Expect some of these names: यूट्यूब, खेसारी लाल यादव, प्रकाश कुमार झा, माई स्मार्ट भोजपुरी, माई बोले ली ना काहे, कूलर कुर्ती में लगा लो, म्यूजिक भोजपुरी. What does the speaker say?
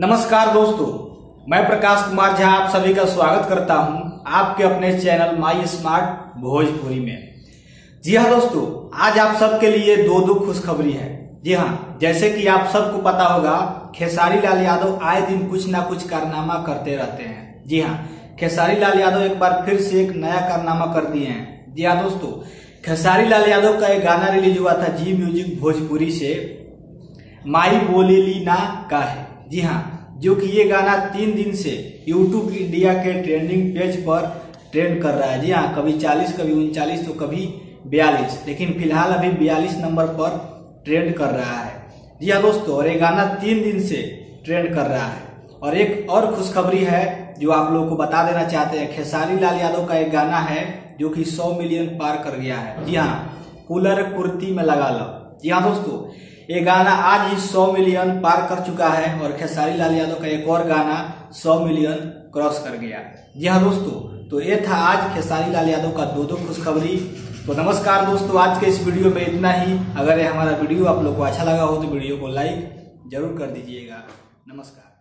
नमस्कार दोस्तों, मैं प्रकाश कुमार झा आप सभी का स्वागत करता हूं आपके अपने चैनल माई स्मार्ट भोजपुरी में। जी हां दोस्तों, आज आप सबके लिए दो खुशखबरी है। जी हाँ, जैसे कि आप सबको पता होगा, खेसारी लाल यादव आए दिन कुछ ना कुछ कारनामा करते रहते हैं। जी हाँ, खेसारी लाल यादव एक बार फिर से एक नया कारनामा कर दिए हैं। जी हाँ दोस्तों, खेसारी लाल यादव का एक गाना रिलीज हुआ था जी म्यूजिक भोजपुरी से, माई बोले ली ना काहे। जी हाँ, जो कि ये गाना 3 दिन से यूट्यूब इंडिया के ट्रेंडिंग पेज पर ट्रेंड कर रहा है। जी हाँ, कभी 40, कभी 39 तो कभी 42, लेकिन फिलहाल अभी 42 नंबर पर ट्रेंड कर रहा है। जी हाँ दोस्तों, और ये गाना 3 दिन से ट्रेंड कर रहा है। और एक और खुशखबरी है जो आप लोगों को बता देना चाहते हैं। खेसारी लाल यादव का एक गाना है जो कि 100 मिलियन पार कर गया है। जी हाँ, कूलर कुर्ती में लगा लो। जी हाँ दोस्तों, ये गाना आज ही 100 मिलियन पार कर चुका है और खेसारी लाल यादव का एक और गाना 100 मिलियन क्रॉस कर गया। जी हाँ दोस्तों, तो ये था आज खेसारी लाल यादव का दो खुशखबरी। तो नमस्कार दोस्तों, आज के इस वीडियो में इतना ही। अगर ये हमारा वीडियो आप लोग को अच्छा लगा हो तो वीडियो को लाइक जरूर कर दीजिएगा। नमस्कार।